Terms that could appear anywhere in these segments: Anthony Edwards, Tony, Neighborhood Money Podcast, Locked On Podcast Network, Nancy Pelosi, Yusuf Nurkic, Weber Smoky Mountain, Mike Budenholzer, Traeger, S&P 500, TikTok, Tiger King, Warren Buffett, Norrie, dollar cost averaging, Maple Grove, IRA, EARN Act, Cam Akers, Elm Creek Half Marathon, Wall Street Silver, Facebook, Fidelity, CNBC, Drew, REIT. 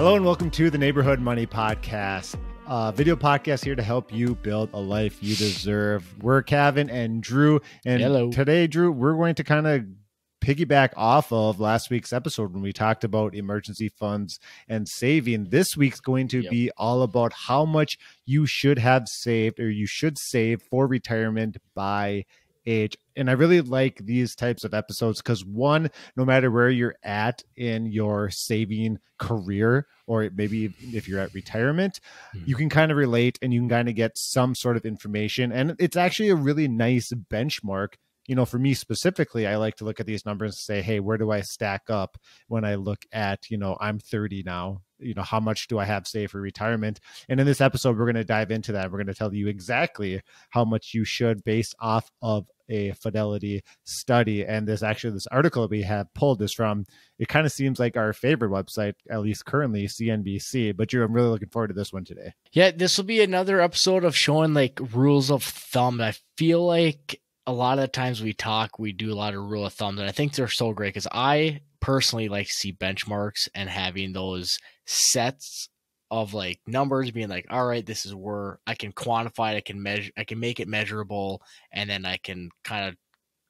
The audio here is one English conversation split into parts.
Hello and welcome to the Neighborhood Money Podcast, a video podcast here to help you build a life you deserve. We're Kevin and Drew, and Hello. Today, Drew, we're going to kind of piggyback off of last week's episode when we talked about emergency funds and saving. This week's going to be all about how much you should have saved or you should save for retirement by age. And I really like these types of episodes because, one, no matter where you're at in your saving career, or maybe if you're at retirement, you can kind of relate and you can kind of get some sort of information. And it's actually a really nice benchmark. You know, for me specifically, I like to look at these numbers and say, hey, where do I stack up when I look at, you know, I'm 30 now, you know, how much do I have saved for retirement? And in this episode, we're going to dive into that. We're going to tell you exactly how much you should based off of a Fidelity study. And this article we have pulled this from, it kind of seems like our favorite website, at least currently, CNBC. But Drew, I'm really looking forward to this one today. Yeah, this will be another episode of showing like rules of thumb. I feel like a lot of the times we do a lot of rule of thumbs, and I think they're so great because I personally like to see benchmarks and having those sets of like numbers being like, all right, this is where I can quantify it, I can measure, I can make it measurable, and then I can kind of,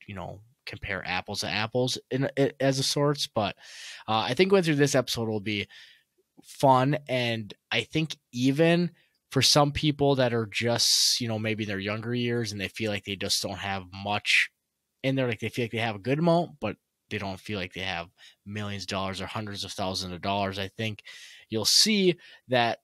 you know, compare apples to apples in it as a sorts. But I think going through this episode will be fun, and I think even for some people that are just, you know, maybe in their younger years and they feel like they just don't have much in there, like they feel like they have a good amount, but they don't feel like they have millions of dollars or hundreds of thousands of dollars. I think you'll see that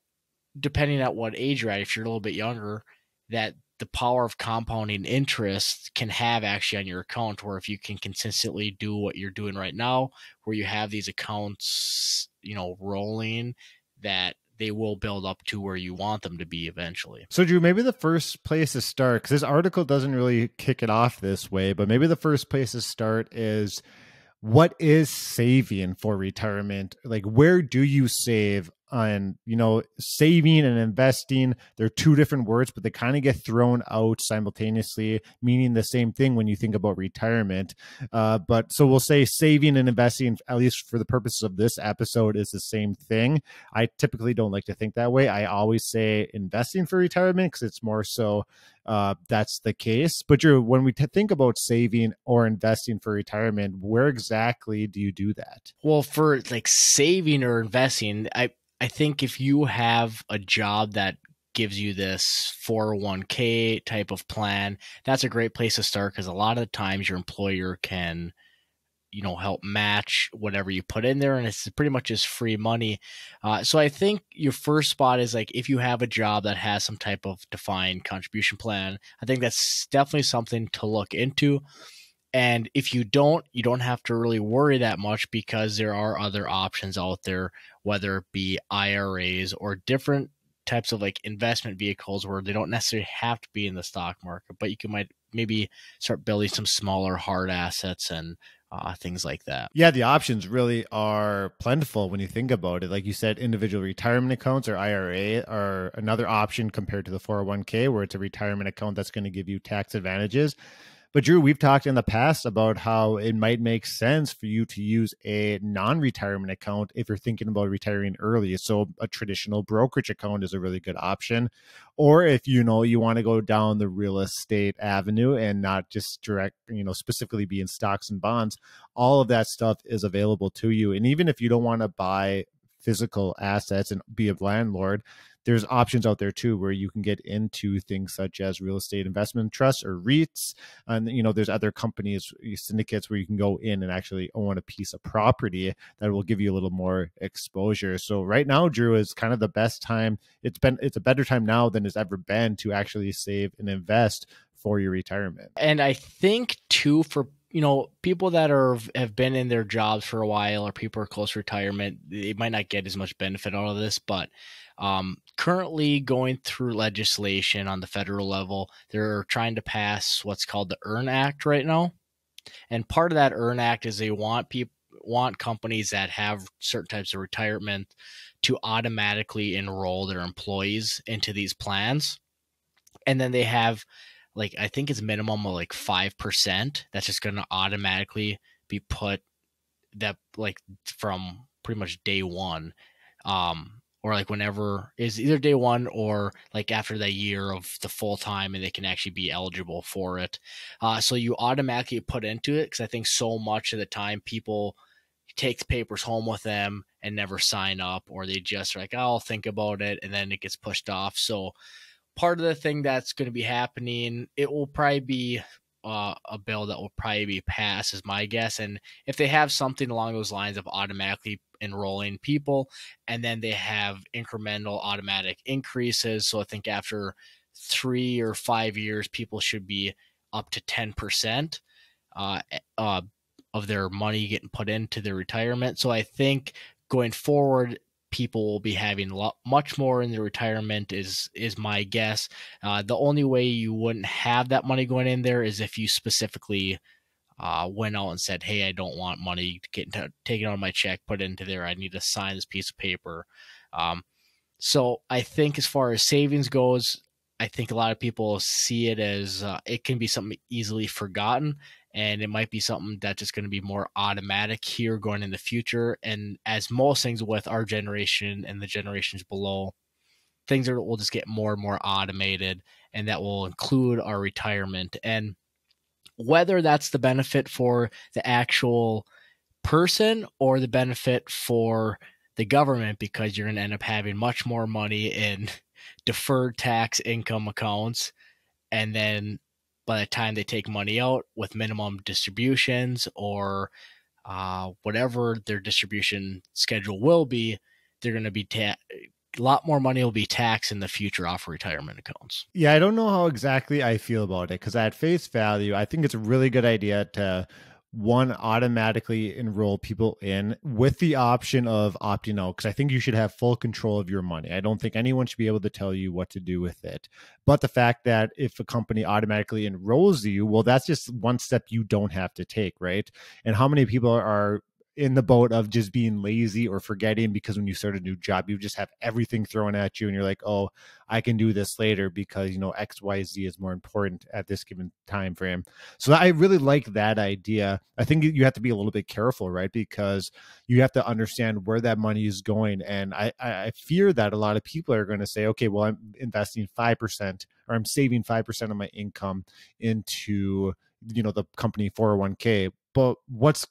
depending on what age you're at, if you're a little bit younger, that the power of compounding interest can have actually on your account, where if you can consistently do what you're doing right now, where you have these accounts, you know, rolling, that they will build up to where you want them to be eventually. So Drew, maybe the first place to start, because this article doesn't really kick it off this way, but maybe the first place to start is, what is saving for retirement? Like, where do you save on, you know, saving and investing? They're two different words, but they kind of get thrown out simultaneously, meaning the same thing when you think about retirement. But so we'll say saving and investing, at least for the purposes of this episode, is the same thing. I typically don't like to think that way. I always say investing for retirement because it's more so that's the case. But Drew, when we think about saving or investing for retirement, where exactly do you do that? Well, for like saving or investing, I think if you have a job that gives you this 401k type of plan, that's a great place to start, because a lot of the times your employer can, you know, help match whatever you put in there, and it's pretty much just free money. So I think your first spot is like if you have a job that has some type of defined contribution plan, I think that's definitely something to look into. And if you don't, you don't have to really worry that much, because there are other options out there, whether it be IRAs or different types of like investment vehicles where they don't necessarily have to be in the stock market, but you can maybe start building some smaller hard assets and things like that. Yeah, the options really are plentiful when you think about it. Like you said, individual retirement accounts or IRA are another option compared to the 401k, where it's a retirement account that's going to give you tax advantages. But Drew, we've talked in the past about how it might make sense for you to use a non-retirement account if you're thinking about retiring early. So a traditional brokerage account is a really good option. Or if, you know, you want to go down the real estate avenue and not just direct, you know, specifically be in stocks and bonds, all of that stuff is available to you. And even if you don't want to buy physical assets and be a landlord, there's options out there too, where you can get into things such as real estate investment trusts or REITs. And, you know, there's other companies, syndicates, where you can go in and actually own a piece of property that will give you a little more exposure. So right now, Drew, is kind of the best time. It's a better time now than it's ever been to actually save and invest for your retirement. And I think too, for, you know, people that have been in their jobs for a while, or people are close to retirement, they might not get as much benefit out of this, but currently going through legislation on the federal level, they're trying to pass what's called the EARN Act right now. And part of that EARN Act is they want companies that have certain types of retirement to automatically enroll their employees into these plans. And then they have, like, I think it's minimum of like 5%. That's just going to automatically be put, that like from pretty much day one. or like whenever is either day one or like after that year of the full time, and they can actually be eligible for it. So you automatically put into it, because I think so much of the time people take the papers home with them and never sign up, or they just are like, oh, I'll think about it, and then it gets pushed off. So part of the thing that's going to be happening, it will probably be a bill that will probably be passed, is my guess. And if they have something along those lines of automatically enrolling people, and then they have incremental automatic increases. So I think after 3 or 5 years, people should be up to 10% of their money getting put into their retirement. So I think going forward, people will be having much more in their retirement is my guess. The only way you wouldn't have that money going in there is if you specifically went out and said, hey, I don't want money taken out of my check, put into there. I need to sign this piece of paper. So I think as far as savings goes, I think a lot of people see it as it can be something easily forgotten, and it might be something that's just going to be more automatic here going in the future. And as most things with our generation and the generations below, things will just get more and more automated, and that will include our retirement. And whether that's the benefit for the actual person or the benefit for the government, because you're going to end up having much more money in deferred tax income accounts, and then by the time they take money out with minimum distributions or whatever their distribution schedule will be, they're going to be a lot more money will be taxed in the future off retirement accounts. Yeah, I don't know how exactly I feel about it, because at face value, I think it's a really good idea to one, automatically enroll people in with the option of opting out, because I think you should have full control of your money. I don't think anyone should be able to tell you what to do with it. But the fact that if a company automatically enrolls you, well, that's just one step you don't have to take, right? And how many people are in the boat of just being lazy or forgetting, because when you start a new job, you just have everything thrown at you and you're like, oh, I can do this later because, you know, X, Y, Z is more important at this given time frame. So I really like that idea. I think you have to be a little bit careful, right? Because you have to understand where that money is going. And I fear that a lot of people are going to say, okay, well, I'm investing 5% or I'm saving 5% of my income into, you know, the company 401k. But what's it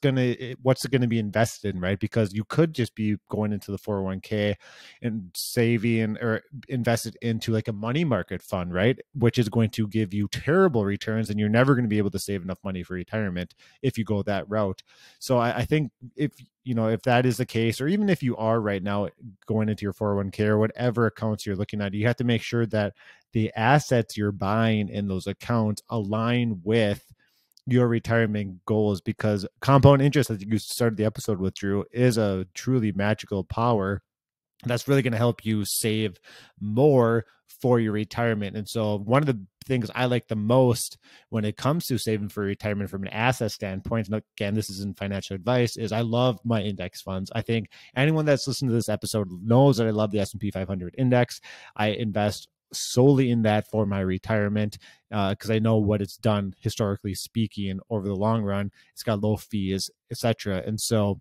gonna be invested in, right? Because you could just be going into the 401k and saving or invested into like a money market fund, right? Which is going to give you terrible returns, and you're never going to be able to save enough money for retirement if you go that route. So I think if that is the case, or even if you are right now going into your 401k or whatever accounts you're looking at, you have to make sure that the assets you're buying in those accounts align with your retirement goals, because compound interest, as you started the episode with, Drew, is a truly magical power that's really going to help you save more for your retirement. And so one of the things I like the most when it comes to saving for retirement from an asset standpoint, and again, this isn't financial advice, is I love my index funds. I think anyone that's listened to this episode knows that I love the S&P 500 index. I invest solely in that for my retirement, because I know what it's done historically speaking over the long run. It's got low fees, etc. And so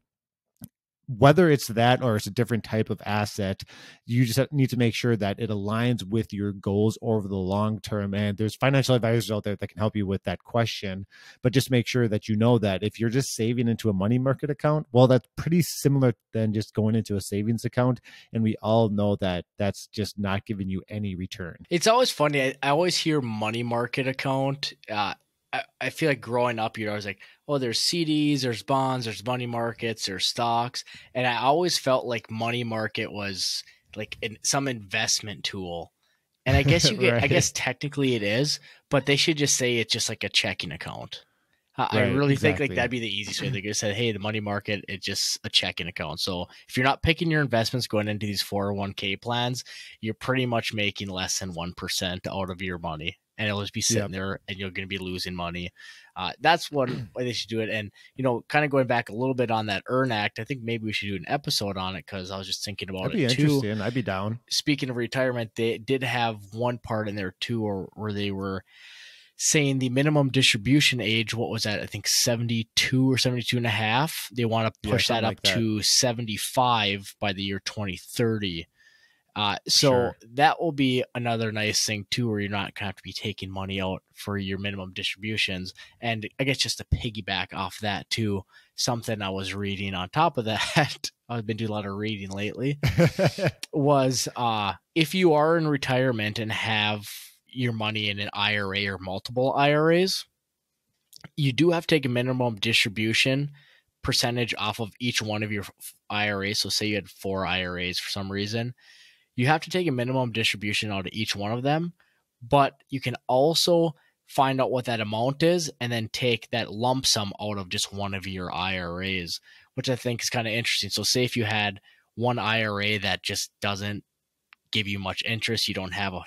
whether it's that or it's a different type of asset, you just need to make sure that it aligns with your goals over the long term. And there's financial advisors out there that can help you with that question, but just make sure that you know that if you're just saving into a money market account, well, that's pretty similar than just going into a savings account. And we all know that that's just not giving you any return. It's always funny. I always hear money market account. I feel like growing up, you're always like, oh, there's CDs, there's bonds, there's money markets, there's stocks. And I always felt like money market was like some investment tool. And I guess you get, right. I guess technically it is, but they should just say it's just like a checking account. I really think like that'd be the easiest way. They could have said, hey, the money market, it's just a checking account. So if you're not picking your investments going into these 401k plans, you're pretty much making less than 1% out of your money. And it'll just be sitting there and you're going to be losing money. That's one way they should do it. And, you know, kind of going back a little bit on that EARN Act, I think maybe we should do an episode on it, because I was just thinking about it too. That'd be interesting. I'd be down. Speaking of retirement, they did have one part in there too, where they were saying the minimum distribution age, what was that? I think 72 or 72 and a half. They want to push that up to 75 by the year 2030. That will be another nice thing too, where you're not going to have to be taking money out for your minimum distributions. And I guess just to piggyback off that too, something I was reading on top of that, I've been doing a lot of reading lately, was if you are in retirement and have your money in an IRA or multiple IRAs, you do have to take a minimum distribution percentage off of each one of your IRAs. So say you had 4 IRAs for some reason, you have to take a minimum distribution out of each one of them, but you can also find out what that amount is and then take that lump sum out of just one of your IRAs, which I think is kind of interesting. So say if you had one IRA that just doesn't give you much interest, you don't have a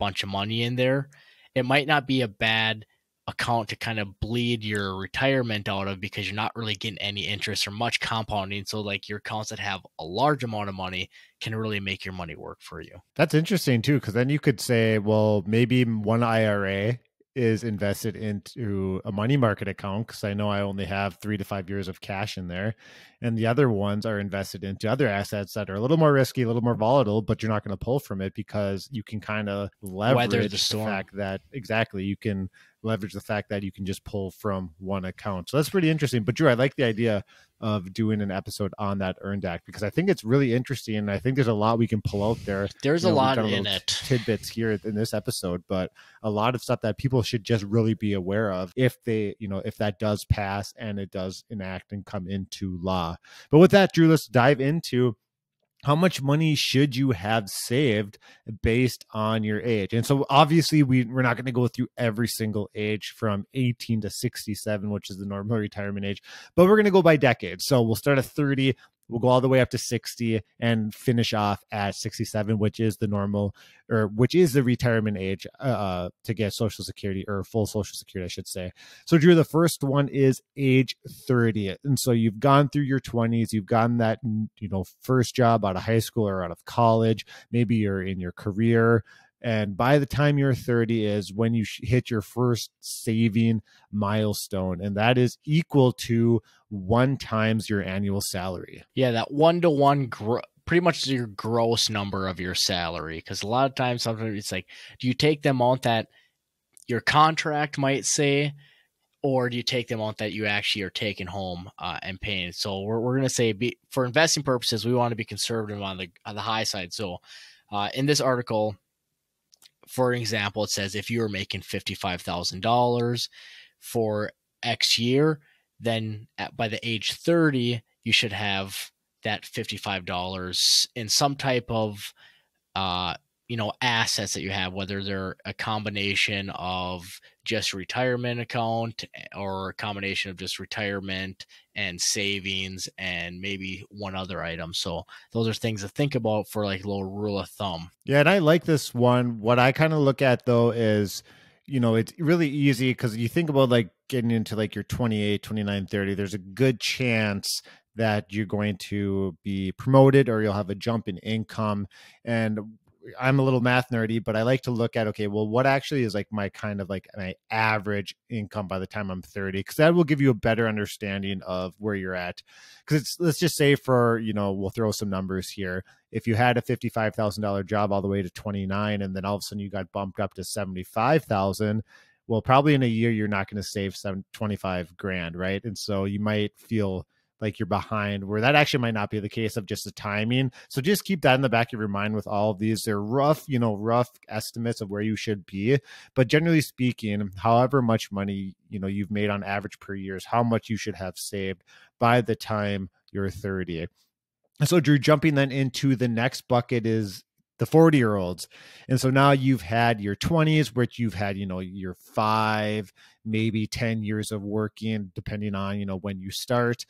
bunch of money in there, it might not be a bad account to kind of bleed your retirement out of, because you're not really getting any interest or much compounding. So like your accounts that have a large amount of money can really make your money work for you. That's interesting too, because then you could say, well, maybe one IRA is invested into a money market account, because I know I only have 3 to 5 years of cash in there. And the other ones are invested into other assets that are a little more risky, a little more volatile, but you're not going to pull from it, because you can kind of leverage the fact that you can leverage the fact that you can just pull from one account. So that's pretty interesting. But Drew, I like the idea of doing an episode on that EARN Act, because I think it's really interesting. And I think there's a lot we can pull out there. There's a lot in it. Tidbits here in this episode, but a lot of stuff that people should just really be aware of if they, you know, if that does pass and it does enact and come into law. But with that, Drew, let's dive into how much money should you have saved based on your age. And so obviously we're not going to go through every single age from 18 to 67, which is the normal retirement age, but we're going to go by decades. So we'll start at 30, we'll go all the way up to 60 and finish off at 67, which is the normal, or which is the retirement age to get Social Security, or full Social Security, I should say. So Drew, the first one is age 30. And so you've gone through your 20s, you've gotten that, you know, first job out of high school or out of college, maybe you're in your career. And by the time you're 30 is when you hit your first saving milestone. And that is equal to 1 times your annual salary. Yeah, that 1-to-1 pretty much is your gross number of your salary. Because a lot of times, sometimes it's like, do you take the amount that your contract might say, or do you take the amount that you actually are taking home and paying? So we're going to say, for investing purposes, we want to be conservative on the high side. So in this article, for example, it says if you were making $55,000 for X year, then by the age 30, you should have that $55 in some type of, assets that you have, whether they're a combination of just retirement account or a combination of just retirement and savings and maybe one other item. So those are things to think about for like a little rule of thumb. Yeah. And I like this one. What I kind of look at though is, you know, it's really easy because you think about like getting into like your 28, 29, 30, there's a good chance that you're going to be promoted or you'll have a jump in income. And I'm a little math nerdy, but I like to look at, okay, well, what actually is like my kind of like my average income by the time I'm 30? Because that will give you a better understanding of where you're at. Because it's, let's just say for, you know, we'll throw some numbers here. If you had a $55,000 job all the way to 29, and then all of a sudden you got bumped up to 75,000, well, probably in a year, you're not going to save 25 grand, right? And so you might feel like you're behind, where that actually might not be the case of just the timing. So just keep that in the back of your mind with all of these. They're rough estimates of where you should be. But generally speaking, however much money, you know, you've made on average per year is how much you should have saved by the time you're 30. And so Drew, jumping then into the next bucket is the 40-year-olds. And so now you've had your 20s, which you've had, you know, your 5, maybe 10 years of working, depending on, you know, when you start.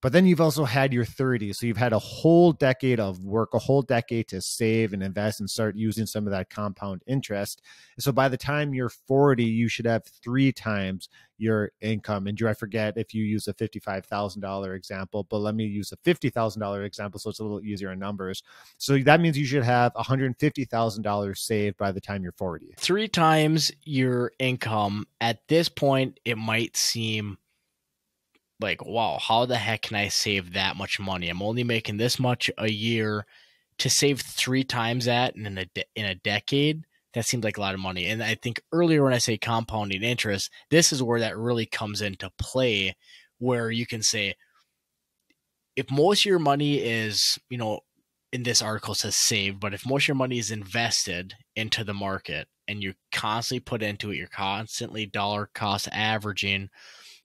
But then you've also had your 30s. So you've had a whole decade of work, a whole decade to save and invest and start using some of that compound interest. And so by the time you're 40, you should have 3 times your income. And Drew, I forget if you use a $55,000 example, but let me use a $50,000 example so it's a little easier in numbers. So that means you should have $150,000 saved by the time you're 40. 3 times your income. At this point, it might seem like, wow, how the heck can I save that much money? I'm only making this much a year. To save 3 times that in a decade, that seems like a lot of money. And I think earlier when I say compounding interest, this is where that really comes into play, where you can say, if most of your money is, you know, in this article says save, but if most of your money is invested into the market and you constantly put into it, you're constantly dollar cost averaging,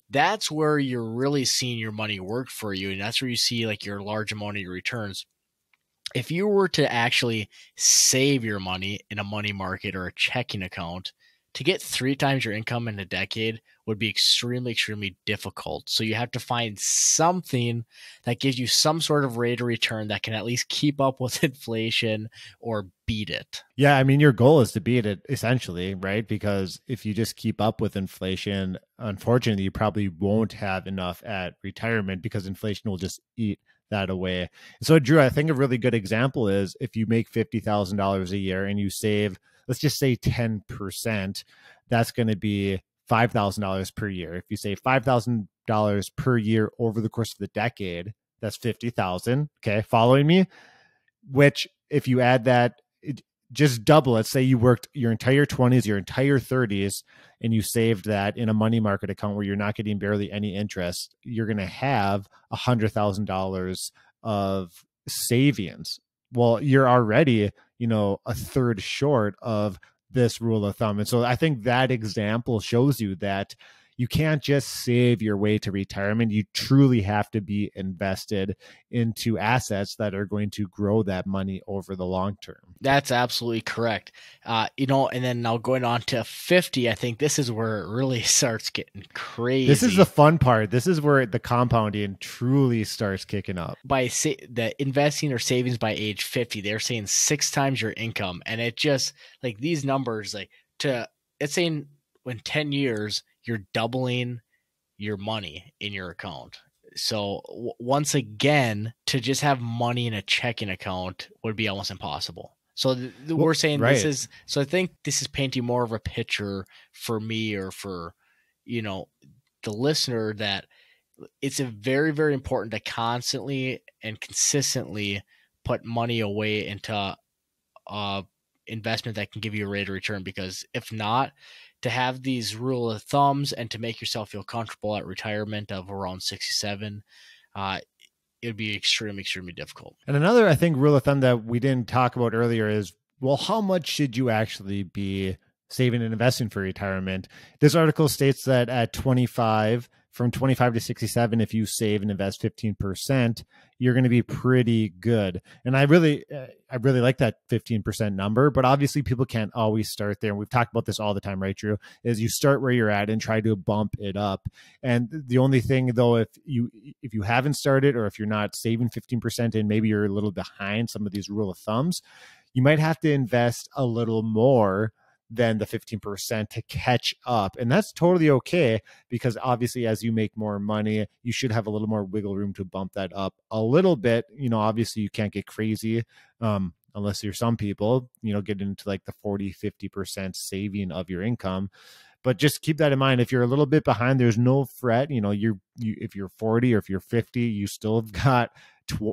that's where you're really seeing your money work for you. And that's where you see like your large amount of your returns. If you were to actually save your money in a money market or a checking account, to get 3 times your income in a decade would be extremely, extremely difficult. So you have to find something that gives you some sort of rate of return that can at least keep up with inflation or beat it. Yeah, I mean, your goal is to beat it essentially, right? Because if you just keep up with inflation, unfortunately, you probably won't have enough at retirement because inflation will just eat that away. So Drew, I think a really good example is if you make $50,000 a year and you save, let's just say 10%, that's going to be $5,000 per year. If you save $5,000 per year over the course of the decade, that's 50,000. Okay. Following me, which if you add that, just double it. Say you worked your entire 20s, your entire 30s, and you saved that in a money market account where you're not getting barely any interest, you're going to have $100,000 of savings. Well, you're already, you know, a third short of this rule of thumb. And so I think that example shows you that you can't just save your way to retirement. You truly have to be invested into assets that are going to grow that money over the long term. That's absolutely correct. You know, and then now going on to 50, I think this is where it really starts getting crazy. This is the fun part. This is where the compounding truly starts kicking up. By the investing or savings by age 50, they're saying 6 times your income. And it just like these numbers, like to, it's saying when 10 years, you're doubling your money in your account. So once again, to just have money in a checking account would be almost impossible. So we're saying right. This is, so I think this is painting more of a picture for me or for, you know, the listener that it's a very, very important to constantly and consistently put money away into investment that can give you a rate of return, because if not, to have these rule of thumbs and to make yourself feel comfortable at retirement of around 67, it would be extremely, extremely difficult. And another, I think, rule of thumb that we didn't talk about earlier is, well, how much should you actually be saving and investing for retirement? This article states that at 25, from 25 to 67, if you save and invest 15%, you're going to be pretty good. And I really like that 15% number, but obviously people can't always start there. And we've talked about this all the time, right, Drew? Is you start where you're at and try to bump it up. And the only thing though, if you haven't started, or if you're not saving 15% and maybe you're a little behind some of these rule of thumbs, you might have to invest a little more than the 15% to catch up. And that's totally okay, because obviously as you make more money, you should have a little more wiggle room to bump that up a little bit. You know, obviously you can't get crazy unless you're some people, you know, get into like the 40, 50% saving of your income. But just keep that in mind. If you're a little bit behind, there's no fret. You know, if you're 40 or if you're 50, you still have got,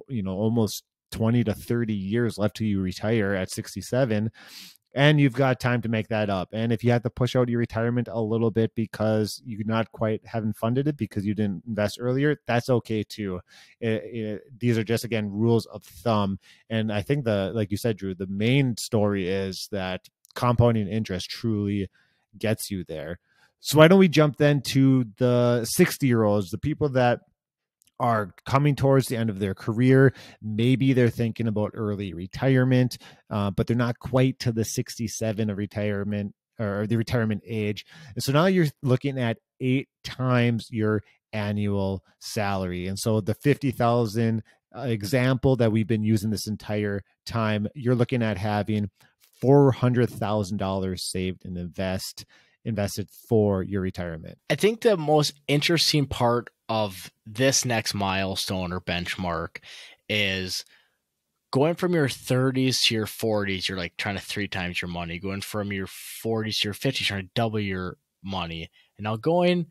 you know, almost 20 to 30 years left till you retire at 67. And you've got time to make that up. And if you had to push out your retirement a little bit because you not quite haven't funded it because you didn't invest earlier, that's okay too. These are just, again, rules of thumb. And I think like you said, Drew, the main story is that compounding interest truly gets you there. So why don't we jump then to the 60-year-olds, the people that are coming towards the end of their career. Maybe they're thinking about early retirement, but they're not quite to the 67 of retirement or the retirement age. And so now you're looking at 8 times your annual salary. And so the 50,000 example that we've been using this entire time, you're looking at having $400,000 saved and invested for your retirement. I think the most interesting part of this next milestone or benchmark is going from your 30s to your 40s. You're like trying to 3 times your money. Going from your 40s to your 50s, trying to double your money. And now going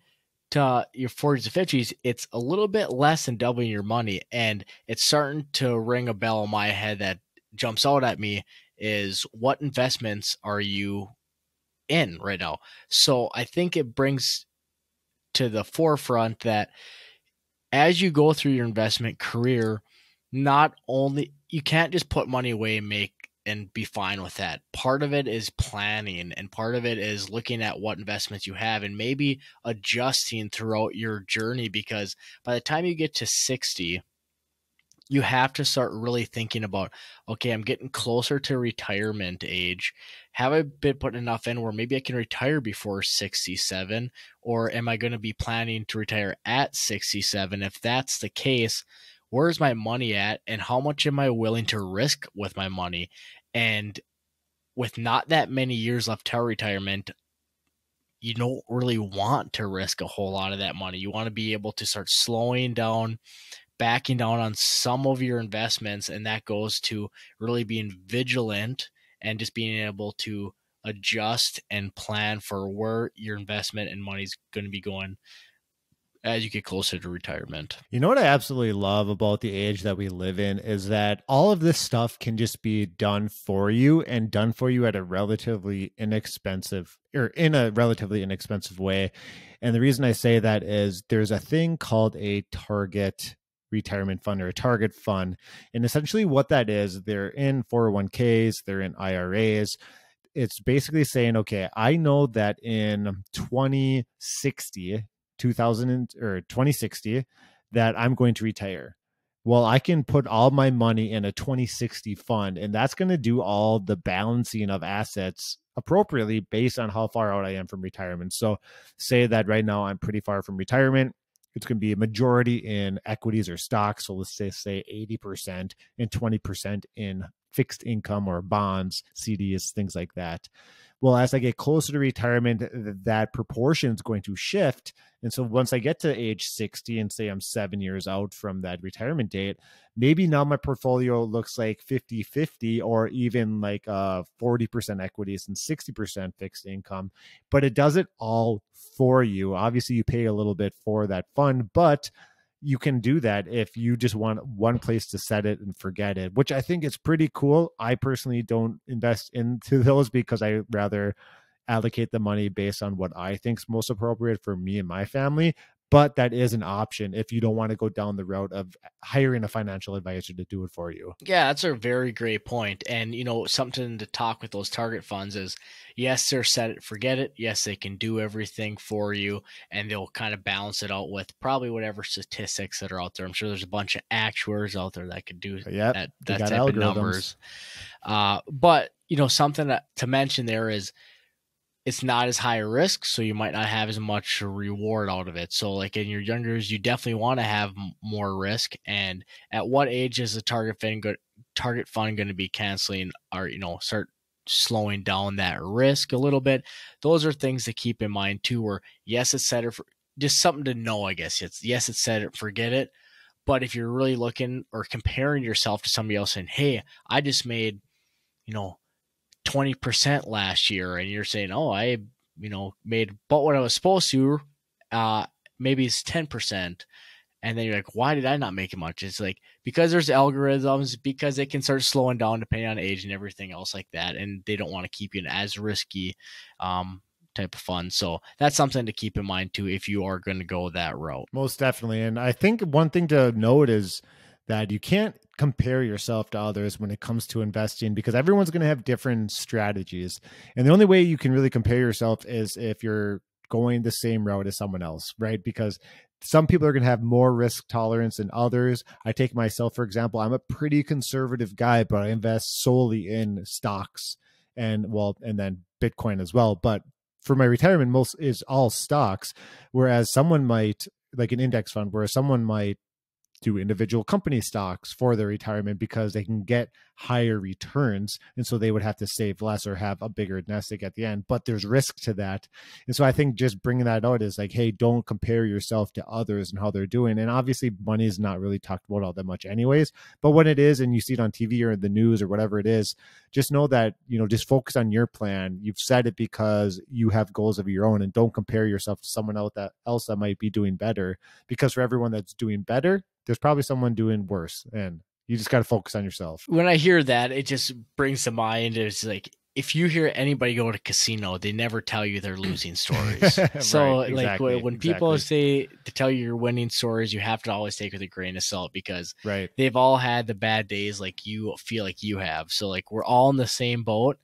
to your 40s to 50s, it's a little bit less than doubling your money. And it's starting to ring a bell in my head that jumps out at me is, what investments are you in right now? So I think it brings to the forefront that as you go through your investment career, not only you can't just put money away and make and be fine with that. Part of it is planning, and part of it is looking at what investments you have and maybe adjusting throughout your journey, because by the time you get to 60, you have to start really thinking about, okay, I'm getting closer to retirement age. Have I been putting enough in where maybe I can retire before 67? Or am I going to be planning to retire at 67? If that's the case, where's my money at, and how much am I willing to risk with my money? And with not that many years left till retirement, you don't really want to risk a whole lot of that money. You want to be able to start slowing down, backing down on some of your investments, and that goes to really being vigilant and just being able to adjust and plan for where your investment and money's going to be going as you get closer to retirement. You know what I absolutely love about the age that we live in is that all of this stuff can just be done for you, and done for you at a relatively inexpensive, or in a relatively inexpensive way. And the reason I say that is there's a thing called a target retirement fund or a target fund. And essentially what that is, they're in 401ks, they're in IRAs. It's basically saying, okay, I know that in 2060 that I'm going to retire. Well, I can put all my money in a 2060 fund, and that's going to do all the balancing of assets appropriately based on how far out I am from retirement. So say that right now I'm pretty far from retirement. It's going to be a majority in equities or stocks. So let's say 80% and 20% in fixed income or bonds, CDs, things like that. Well, as I get closer to retirement, that proportion is going to shift. And so once I get to age 60 and say I'm 7 years out from that retirement date, maybe now my portfolio looks like 50-50 or even like 40% equities and 60% fixed income. But it does it all for you. Obviously, you pay a little bit for that fund, but you can do that if you just want one place to set it and forget it, which I think is pretty cool. I personally don't invest into those because I rather allocate the money based on what I think is most appropriate for me and my family. But that is an option if you don't want to go down the route of hiring a financial advisor to do it for you. Yeah, that's a very great point. And, you know, something to talk with those target funds is, yes, they're set it, forget it. Yes, they can do everything for you, and they'll kind of balance it out with probably whatever statistics that are out there. I'm sure there's a bunch of actuaries out there that could do that type algorithms of numbers. But, you know, something to mention there is, it's not as high a risk, so you might not have as much reward out of it. So like in your younger years, you definitely want to have more risk. And at what age is the target fund going to be canceling, or, you know, start slowing down that risk a little bit? Those are things to keep in mind too, where yes, it's set it for, just something to know, I guess. Yes, it's set it, forget it. But if you're really looking or comparing yourself to somebody else and, hey, I just made, you know, 20% last year, and you're saying, oh, I, you know, made about what I was supposed to, maybe it's 10%. And then you're like, why did I not make it much? It's like, because there's algorithms, because they can start slowing down depending on age and everything else like that. And they don't want to keep you in as risky, type of fun. So that's something to keep in mind too, if you are going to go that route. Most definitely. And I think one thing to note is that you can't compare yourself to others when it comes to investing, because everyone's going to have different strategies. And the only way you can really compare yourself is if you're going the same route as someone else, right? Because some people are going to have more risk tolerance than others. I take myself, for example, I'm a pretty conservative guy, but I invest solely in stocks and then Bitcoin as well. But for my retirement, most is all stocks, whereas someone might like an index fund, where someone might do individual company stocks for their retirement because they can get higher returns. And so they would have to save less or have a bigger nest egg at the end, but there's risk to that. And so I think just bringing that out is like, hey, don't compare yourself to others and how they're doing. And obviously money is not really talked about all that much anyways, but when it is, and you see it on TV or in the news or whatever it is, just know that, you know, just focus on your plan. You've said it because you have goals of your own, and don't compare yourself to someone else that might be doing better, because for everyone that's doing better, there's probably someone doing worse, and you just got to focus on yourself. When I hear that, it just brings to mind, it's like, if you hear anybody go to casino, they never tell you their losing stories. So right, exactly, like when people say to tell you your winning stories, you have to always take it with a grain of salt, because they've all had the bad days like you feel like you have. So like we're all in the same boat,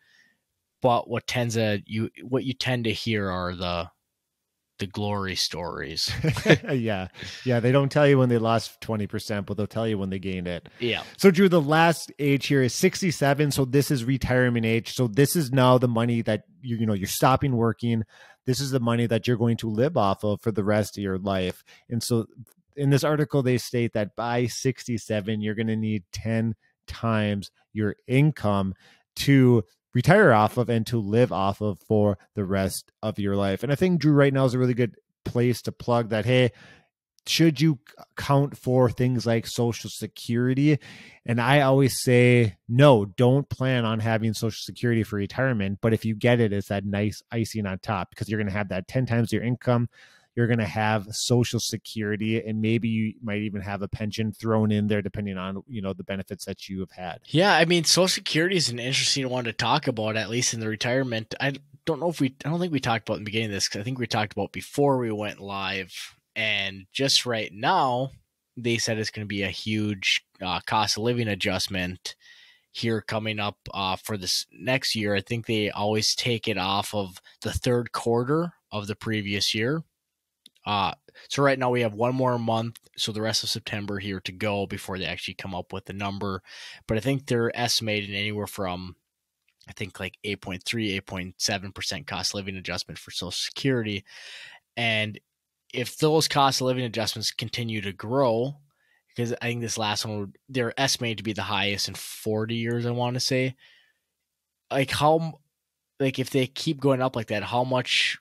but what you tend to hear are the glory stories. Yeah. Yeah. They don't tell you when they lost 20%, but they'll tell you when they gained it. Yeah. So Drew, the last age here is 67. So this is retirement age. So this is now the money that you're stopping working. This is the money that you're going to live off of for the rest of your life. And so in this article, they state that by 67, you're going to need 10 times your income to retire off of and to live off of for the rest of your life. And I think, Drew, right now is a really good place to plug that, hey, should you count for things like Social Security? And I always say, no, don't plan on having Social Security for retirement. But if you get it, it's that nice icing on top, because you're going to have that 10 times your income. You're going to have Social Security, and maybe you might even have a pension thrown in there, depending on, the benefits that you have had. Yeah. I mean, Social Security is an interesting one to talk about, at least in the retirement. I don't think we talked about in the beginning of this, because I think we talked about before we went live, and just right now they said it's going to be a huge cost of living adjustment here coming up for this next year. I think they always take it off of the third quarter of the previous year. So right now we have one more month, so the rest of September here to go before they actually come up with the number. But I think they're estimating anywhere from, I think, like 8.3, 8.7% cost of living adjustment for Social Security. And if those cost of living adjustments continue to grow, because I think this last one, they're estimated to be the highest in 40 years, I want to say. Like if they keep going up like that, how much...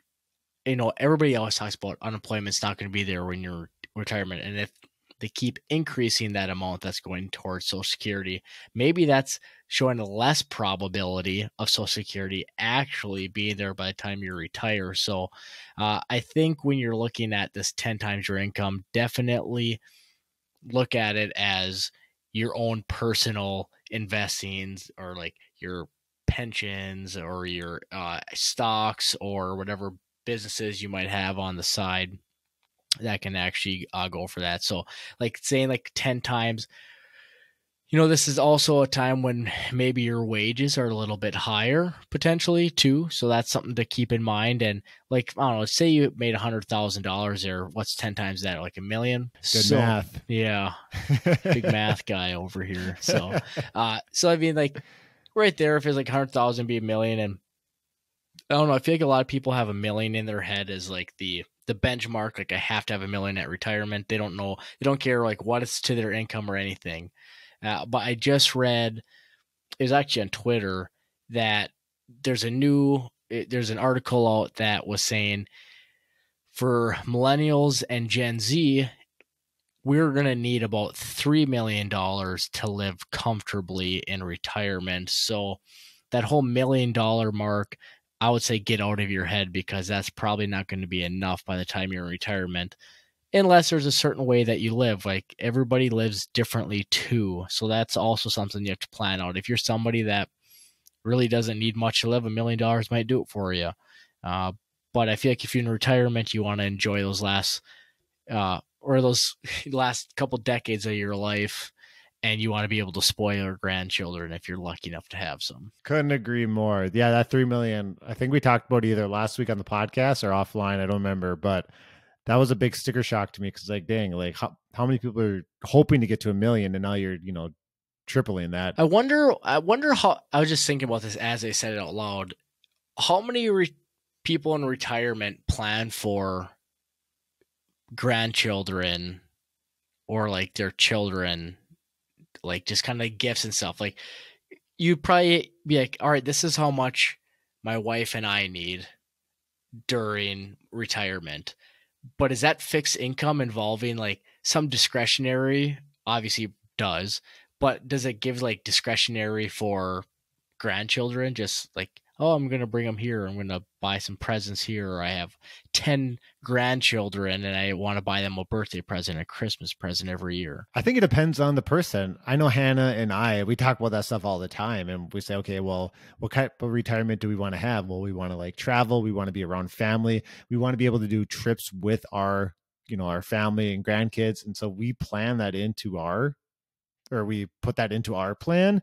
everybody always talks about unemployment's not going to be there when you're retirement. And if they keep increasing that amount that's going towards Social Security, maybe that's showing a less probability of Social Security actually being there by the time you retire. So I think when you're looking at this 10 times your income, definitely look at it as your own personal investings, or like your pensions or your stocks or whatever businesses you might have on the side that can actually go for that. So like saying like 10 times, this is also a time when maybe your wages are a little bit higher potentially too. So that's something to keep in mind. And like, I don't know, say you made $100,000 there. What's 10 times that? Like $1 million? Good math. Yeah. Big math guy over here. So, I mean, like right there, if it's like 100,000 be $1 million, and I don't know. I feel like a lot of people have $1 million in their head as like the benchmark. Like I have to have $1 million at retirement. They don't know. They don't care like what it's to their income or anything. But I just read, it was actually on Twitter, that there's an article out that was saying for millennials and Gen Z, we're going to need about $3 million to live comfortably in retirement. So that whole $1 million mark, I would say get out of your head, because that's probably not going to be enough by the time you're in retirement, unless there's a certain way that you live. Like everybody lives differently too. So that's also something you have to plan out. If you're somebody that really doesn't need much to live, $1 million might do it for you. But I feel like if you're in retirement, you want to enjoy those last couple decades of your life. And you want to be able to spoil your grandchildren if you're lucky enough to have some. Couldn't agree more. Yeah, that $3 million, I think we talked about either last week on the podcast or offline. I don't remember, but that was a big sticker shock to me, because like, dang, like how many people are hoping to get to $1 million, and now you're, tripling that. I wonder how. I was just thinking about this as I said it out loud. How many people in retirement plan for grandchildren or like their children, like just kind of like gifts and stuff. Like you'd probably be like, all right, this is how much my wife and I need during retirement. But is that fixed income involving like some discretionary? Obviously it does, but does it give like discretionary for grandchildren? Just like, oh, I'm going to bring them here. I'm going to buy some presents here. Or I have 10 grandchildren and I want to buy them a birthday present, a Christmas present every year. I think it depends on the person. I know Hannah and I, we talk about that stuff all the time. And we say, okay, well, what type of retirement do we want to have? Well, we want to like travel. We want to be around family. We want to be able to do trips with our, you know, our family and grandkids. And so we plan that into our, or we put that into our plan.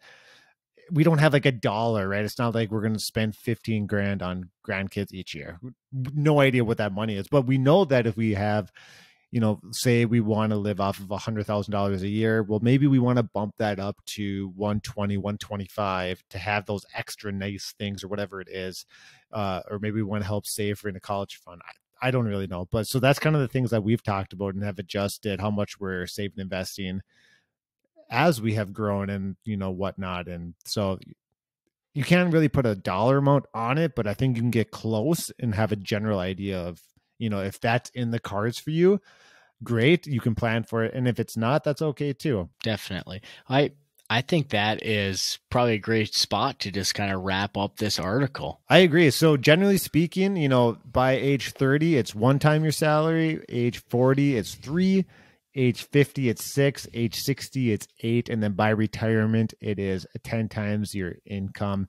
We don't have like a dollar, right? It's not like we're going to spend 15 grand on grandkids each year. No idea what that money is, but we know that if we have, you know, say we want to live off of $100,000 a year, well, maybe we want to bump that up to 120, 125 to have those extra nice things or whatever it is. Or maybe we want to help save for in a college fund. I don't really know, but so that's kind of the things that we've talked about and have adjusted how much we're saving, investing, as we have grown and, you know, whatnot. And so you can't really put a dollar amount on it, but I think you can get close and have a general idea of, you know, if that's in the cards for you, great, you can plan for it. And if it's not, that's okay too. Definitely. I think that is probably a great spot to just kind of wrap up this article. I agree. So generally speaking, you know, by age 30, it's 1 time your salary, age 40, it's 3, age 50, it's 6, age 60, it's 8. And then by retirement, it is 10 times your income.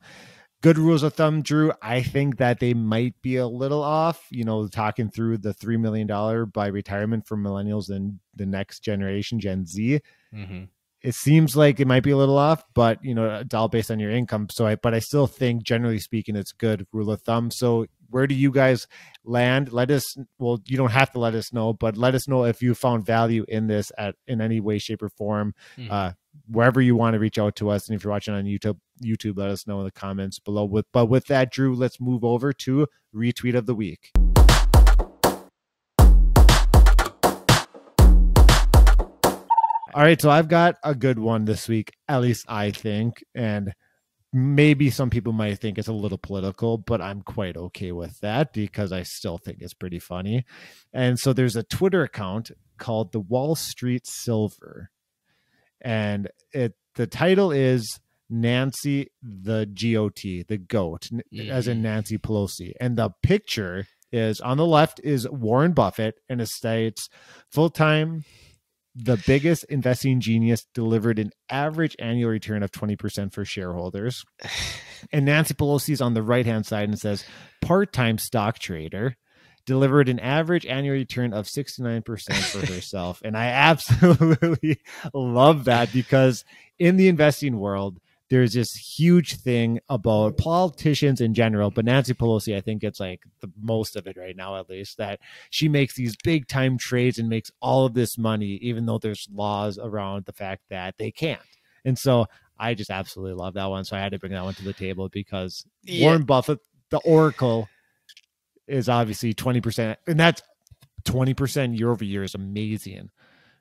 Good rules of thumb, Drew. I think that they might be a little off, you know, talking through the $3 million by retirement for millennials and the next generation, Gen Z. Mm-hmm. It seems like it might be a little off, but you know, it's all based on your income. So but I still think generally speaking, it's good rule of thumb. So where do you guys land? Let us, well, you don't have to let us know, but let us know if you found value in this in any way, shape or form, wherever you want to reach out to us. And if you're watching on YouTube, let us know in the comments below but with that, Drew, let's move over to retweet of the week. All right, so I've got a good one this week, at least I think, and maybe some people might think it's a little political, but I'm quite okay with that because I still think it's pretty funny. And so there's a Twitter account called the Wall Street Silver, and the title is Nancy the GOT, the goat, as in Nancy Pelosi, and the picture is on the left is Warren Buffett, and it states full-time. The biggest investing genius delivered an average annual return of 20% for shareholders. And Nancy Pelosi is on the right-hand side and says, part-time stock trader delivered an average annual return of 69% for herself. And I absolutely love that because in the investing world, there's this huge thing about politicians in general, but Nancy Pelosi, I think gets like the most of it right now, at least, that she makes these big time trades and makes all of this money, even though there's laws around the fact that they can't. And so I just absolutely love that one. So I had to bring that one to the table because Warren Buffett, the Oracle, is obviously 20%. And that's 20% year over year is amazing.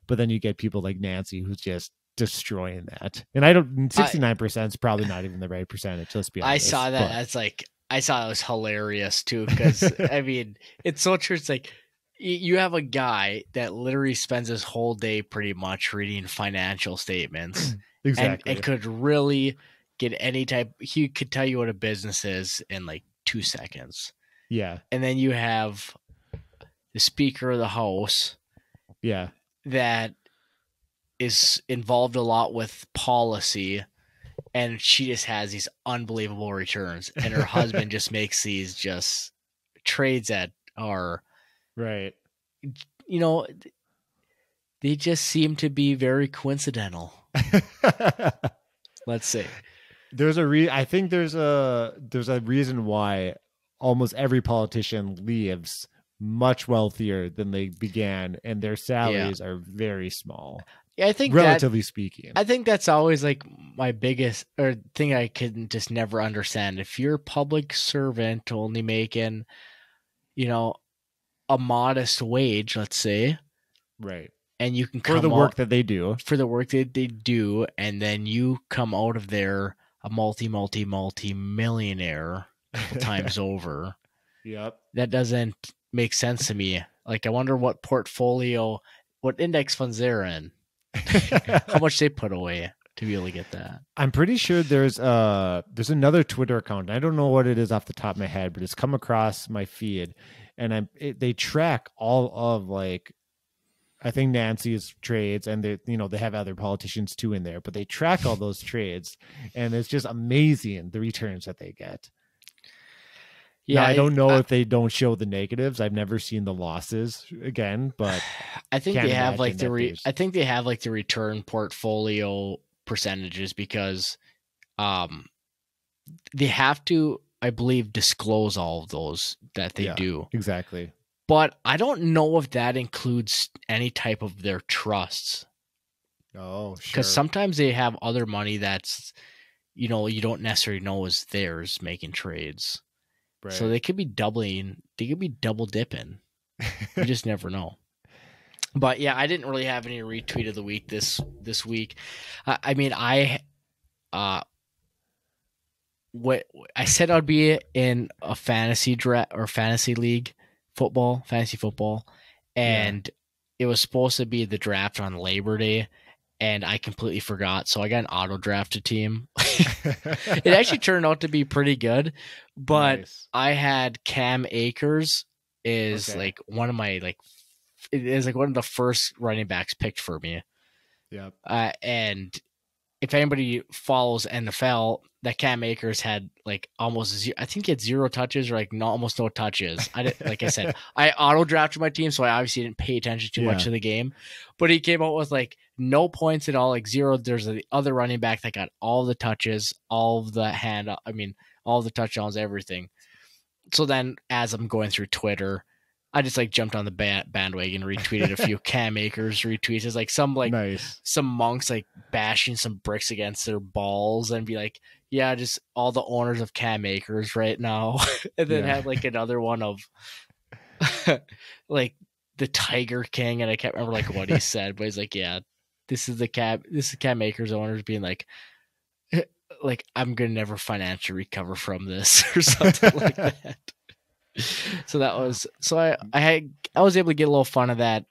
But then you get people like Nancy, who's just destroying that. And I don't, 69% is probably not even the right percentage, let's be honest. I saw that as like, I saw it was hilarious too, because I mean, it's so true. It's like you have a guy that literally spends his whole day pretty much reading financial statements. Exactly. And could really get any type, he could tell you what a business is in like 2 seconds. Yeah. And then you have the Speaker of the House. Yeah. That is involved a lot with policy, and she just has these unbelievable returns, and her husband just makes these just trades that are right. You know, they just seem to be very coincidental. Let's see. I think there's a reason why almost every politician leaves much wealthier than they began, and their salaries are very small. I think relatively speaking, I think that's always like my biggest or thing I can just never understand. If you're a public servant only making, you know, a modest wage, let's say, Right. And you can come for the work that they do. For the work that they do. And then you come out of there a multi millionaire times over. Yep. That doesn't make sense to me. Like, I wonder what portfolio, what index funds they're in, how much they put away to be able to get that. I'm pretty sure there's another Twitter account. I don't know what it is off the top of my head, but it's come across my feed, and they track all of, like, I think Nancy's trades, and they have other politicians too in there, but they track all those trades, and it's just amazing the returns that they get. Yeah, now, I don't know if they don't show the negatives. I've never seen the losses again, but I think they have like the return portfolio percentages, because they have to, I believe, disclose all of those that they do. Exactly. But I don't know if that includes any type of their trusts. Oh, sure. Because sometimes they have other money that's, you don't necessarily know is theirs making trades. Right. So they could be doubling. They could be double dipping. You just never know. But yeah, I didn't really have any retweet of the week this week. I mean, what I said I'd be in a fantasy draft or fantasy league. Fantasy football, and it was supposed to be the draft on Labor Day, and I completely forgot, so I got an auto-drafted team. It actually turned out to be pretty good, but nice. I had Cam Akers is like one of my, like, it is like one of the first running backs picked for me. Yep. And if anybody follows NFL, that Cam Akers had like almost zero, I think he had zero touches, or like almost no touches. I didn't, like I said, I auto drafted my team, so I obviously didn't pay attention too much to the game. But he came out with like no points at all, like zero. There's the other running back that got all the touches, all the touchdowns, everything. So then, as I'm going through Twitter, I just like jumped on the bandwagon, retweeted a few Cam Akers retweets. It's like some monks like bashing some bricks against their balls and be like, yeah, just all the owners of Cam Akers right now. And then have like another one of like the Tiger King. And I can't remember like what he said, but he's like, yeah, this is Cam Akers owners being like, I'm going to never financially recover from this or something like that. So that was, I was able to get a little fun of that,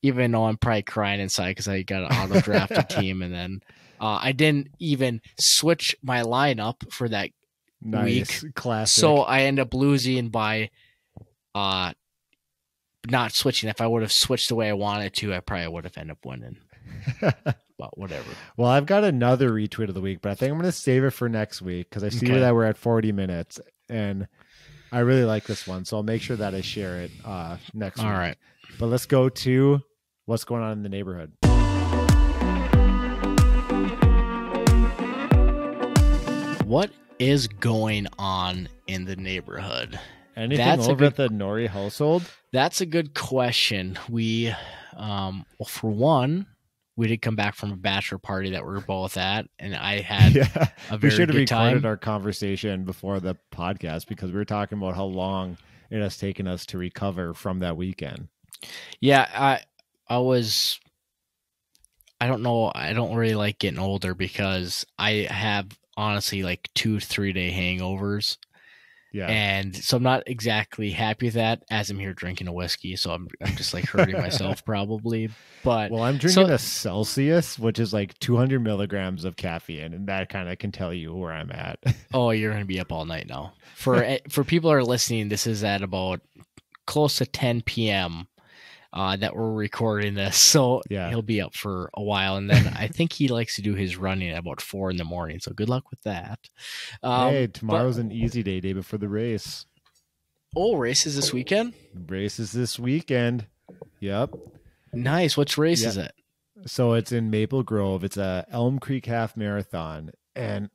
even though I'm probably crying inside because I got an auto drafted team, and then I didn't even switch my lineup for that week. Classic. So I end up losing by not switching. If I would have switched the way I wanted to, I probably would have ended up winning. But whatever. Well, I've got another retweet of the week, but I think I'm going to save it for next week because I see that we're at 40 minutes and I really like this one, so I'll make sure that I share it next week. All right. But let's go to what's going on in the neighborhood. What is going on in the neighborhood? Anything over at the Norrie household? That's a good question. We, well, for one, we did come back from a bachelor party that we were both at, and I had a very good time. We should have recorded our conversation before the podcast because we were talking about how long it has taken us to recover from that weekend. Yeah, I don't know. I don't really like getting older because I have honestly like 2-3 day hangovers. Yeah. And so I'm not exactly happy with that as I'm here drinking a whiskey. So I'm just like hurting myself probably. But well, I'm drinking a Celsius, which is like 200 milligrams of caffeine. And that kind of can tell you where I'm at. Oh, you're going to be up all night now. For people who are listening, this is at about close to 10 p.m. That we're recording this. So he'll be up for a while. And then I think he likes to do his running at about 4 a.m. So good luck with that. Hey, tomorrow's an easy day, day before the race. Oh, races this weekend? Races this weekend. Yep. Nice. Which race is it? So it's in Maple Grove. It's a Elm Creek Half Marathon. And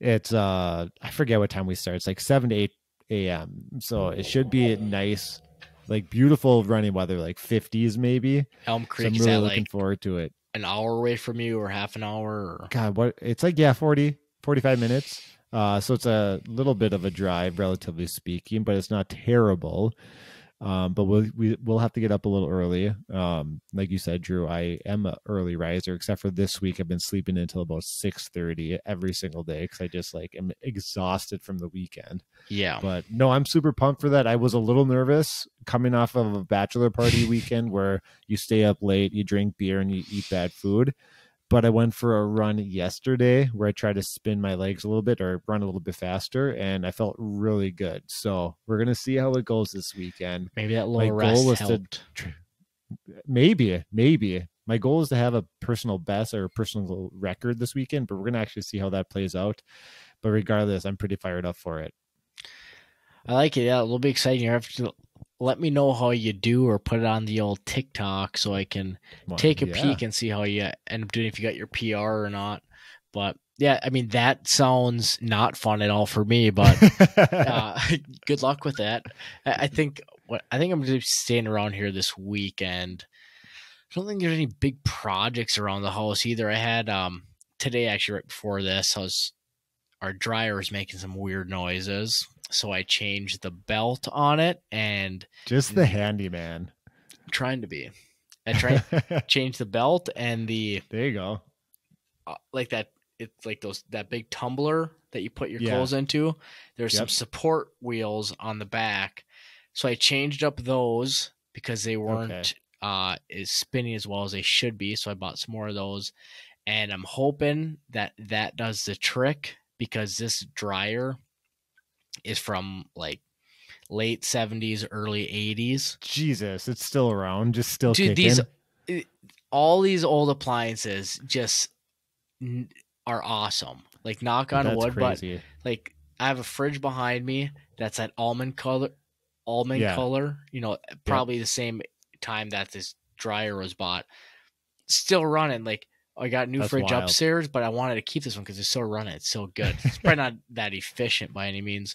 it's, I forget what time we start. It's like 7 to 8 a.m. So it should be nice, like beautiful running weather, like 50s maybe. Elm Creek, so I'm really looking forward to it. An hour away from you or half an hour? Or... God, what? It's like, 45 minutes. So it's a little bit of a drive, relatively speaking, but it's not terrible. But we'll have to get up a little early. Like you said, Drew, I am an early riser, except for this week. I've been sleeping until about 6:30 every single day because I just like am exhausted from the weekend. Yeah. But no, I'm super pumped for that. I was a little nervous coming off of a bachelor party weekend where you stay up late, you drink beer, and you eat bad food. But I went for a run yesterday where I tried to spin my legs a little bit or run a little bit faster, and I felt really good. So we're going to see how it goes this weekend. Maybe that little rest helped. Maybe. My goal is to have a personal best or a personal record this weekend, but we're going to actually see how that plays out. But regardless, I'm pretty fired up for it. I like it. Yeah, it'll be exciting. You have to let me know how you do or put it on the old TikTok so I can take a peek and see how you end up doing, if you got your PR or not. But yeah, I mean, that sounds not fun at all for me, but good luck with that. I think I'm going to be staying around here this weekend. I don't think there's any big projects around the house either. I had today, actually right before this, our dryer was making some weird noises. So I changed the belt on it and just the handyman trying to be, I try to change the belt and there you go. Like that. It's like that big tumbler that you put your clothes into. There's some support wheels on the back. So I changed up those because they weren't, is spinning as well as they should be. So I bought some more of those, and I'm hoping that does the trick, because this dryer is from like late 70s, early 80s. Jesus, it's still around, just still kicking. All these old appliances just are awesome. Like, knock on wood, crazy. But like, I have a fridge behind me that's that almond color, you know, probably the same time that this dryer was bought. Still running. Like, I got a new fridge upstairs, but I wanted to keep this one because it's still running. It's so good. It's probably not that efficient by any means.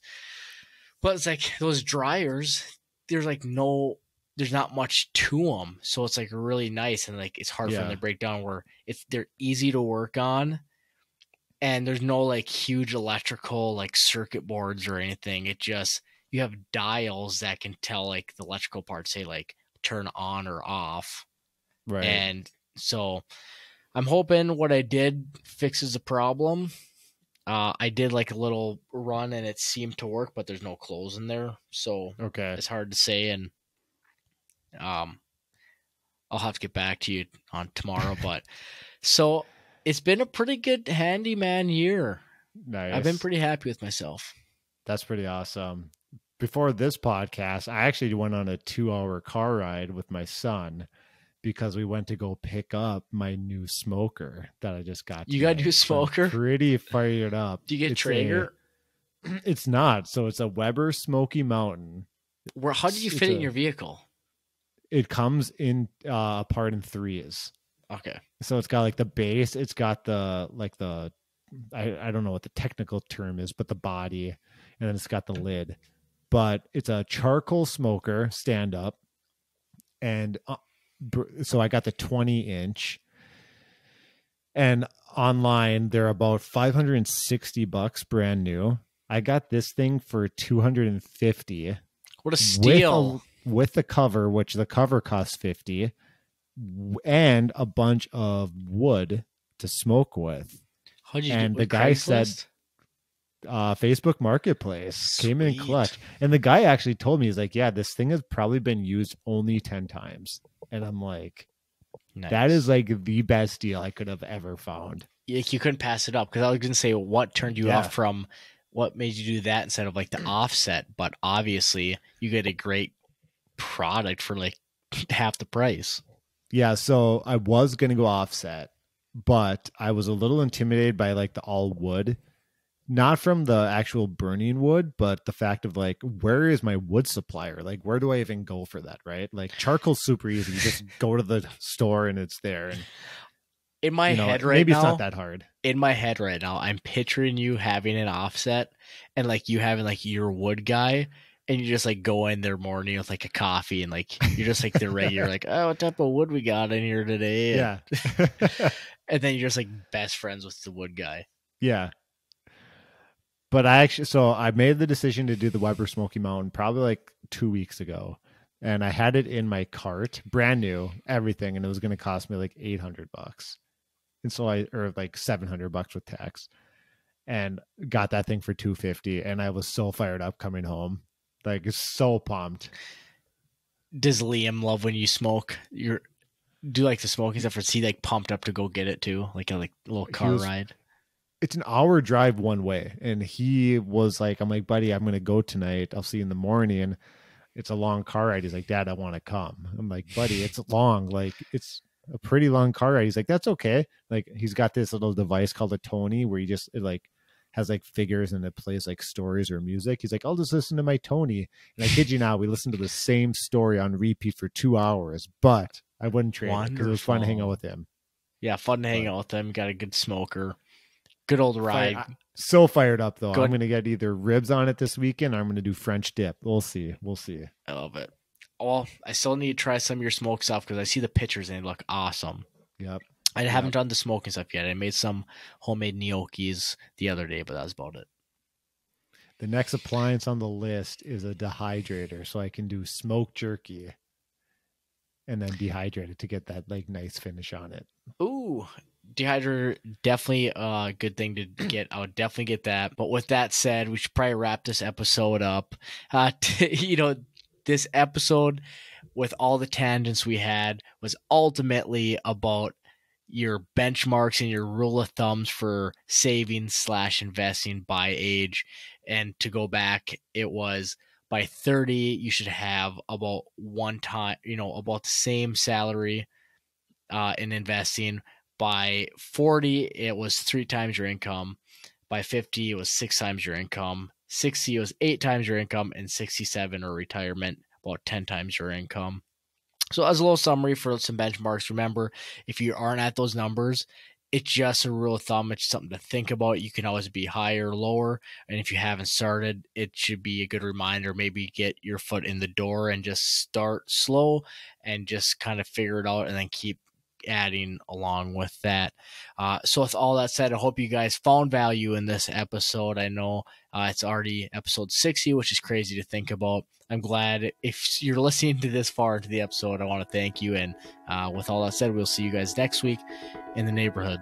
But it's like those dryers, there's not much to them. So it's like really nice. And like, it's hard for them to break down, where they're easy to work on. And there's no like huge electrical, like circuit boards or anything. It just, you have dials that can tell like the electrical parts, say like turn on or off. Right. And so I'm hoping what I did fixes the problem. I did like a little run and it seemed to work, but there's no clothes in there. So it's hard to say. And I'll have to get back to you on tomorrow. But so it's been a pretty good handyman year. Nice. I've been pretty happy with myself. That's pretty awesome. Before this podcast, I actually went on a 2-hour car ride with my son, because we went to go pick up my new smoker that I just got. You got a new smoker? I'm pretty fired up. Do you get Traeger? It's not. So it's a Weber Smoky Mountain. How do you fit it in your vehicle? It comes in apart in threes. Okay. So it's got like the base. It's got the I don't know what the technical term is, but the body, and then it's got the lid. But it's a charcoal smoker, stand up, and so I got the 20-inch, and online they're about $560 brand new. I got this thing for $250. What a steal. With the cover, which the cover costs $50, and a bunch of wood to smoke with. How'd you do it? The guy said Facebook Marketplace. Sweet. Came in clutch. And the guy actually told me, he's like, yeah, this thing has probably been used only 10 times. And I'm like, nice. That is like the best deal I could have ever found. You couldn't pass it up, because I was going to say, what turned you off from what made you do that instead of like the offset? But obviously you get a great product for like half the price. Yeah. So I was going to go offset, but I was a little intimidated by like the all wood. Not from the actual burning wood, but the fact of like, where is my wood supplier? Like, where do I even go for that? Right? Like, charcoal's super easy. You just go to the store and it's there. And in my head right now, maybe it's not that hard. In my head right now, I'm picturing you having an offset and like you having like your wood guy, and you just like go in there morning with like a coffee, and like you're just like the regular, like, oh, what type of wood we got in here today? And yeah. And then you're just like best friends with the wood guy. Yeah. But I made the decision to do the Weber Smoky Mountain probably like 2 weeks ago. and I had it in my cart, brand new, everything, and it was going to cost me like $800. And so or like $700 with tax, and got that thing for $250. And I was so fired up coming home. Like, so pumped. Does Liam love when you smoke? Do you like the smoking stuff? Or is he like pumped up to go get it too? Like a little car ride? It's an hour drive one way. And he was like, I'm like, buddy, I'm going to go tonight. I'll see you in the morning. And it's a long car ride. He's like, Dad, I want to come. I'm like, buddy, it's long. Like, it's a pretty long car ride. He's like, that's okay. Like, he's got this little device called a Tony where it has like figures and it plays like stories or music. He's like, I'll just listen to my Tony. And I kid you not, we listened to the same story on repeat for 2 hours, but I wouldn't trade it because it was fun to hang out with him. Yeah. Fun to hang out with him. Got a good smoker. Good old ride. So fired up though. I'm going to get either ribs on it this weekend, or I'm going to do French dip. We'll see. I love it. Well, I still need to try some of your smoke stuff because I see the pictures and they look awesome. Yep. I haven't done the smoking stuff yet. I made some homemade gnocchis the other day, but that was about it. The next appliance on the list is a dehydrator, so I can do smoked jerky and then dehydrate it to get that like nice finish on it. Ooh, dehydrator, definitely a good thing to get. I would definitely get that. But with that said, we should probably wrap this episode up. This episode with all the tangents we had was ultimately about your benchmarks and your rule of thumbs for saving / investing by age. And to go back, it was by 30, you should have about about the same salary in investing. By 40, it was 3 times your income. By 50, it was 6 times your income. 60 was 8 times your income, and 67 or retirement, about 10 times your income. So as a little summary for some benchmarks, remember, if you aren't at those numbers, it's just a rule of thumb. It's something to think about. You can always be higher or lower. And if you haven't started, it should be a good reminder. Maybe get your foot in the door and just start slow and just kind of figure it out and then keep adding along with that. So with all that said, I hope you guys found value in this episode. I know it's already episode 60, which is crazy to think about. I'm glad if you're listening to this far into the episode, I want to thank you. And with all that said, we'll see you guys next week in the neighborhood.